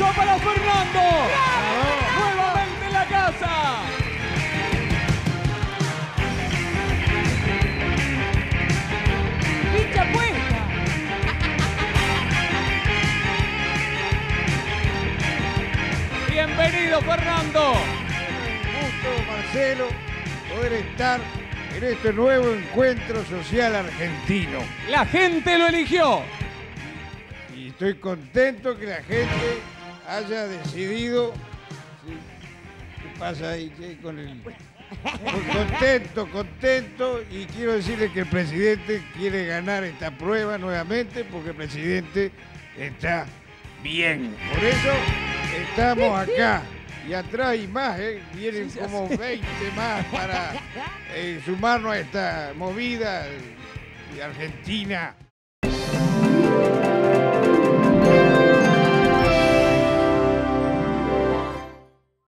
aplauso para Fernando. ¡Bravo! Nuevamente en la casa. Ficha puesta. Bienvenido, Fernando. Un gusto, Marcelo, poder estar en este nuevo encuentro social argentino. La gente lo eligió. Y estoy contento que la gente haya decidido... ¿Qué pasa ahí? ¿Qué? Con el... Contento. Y quiero decirle que el presidente quiere ganar esta prueba nuevamente porque el presidente está bien. Por eso estamos acá. Y atrás hay más, vienen como 20 más para sumarnos a esta movida de Argentina.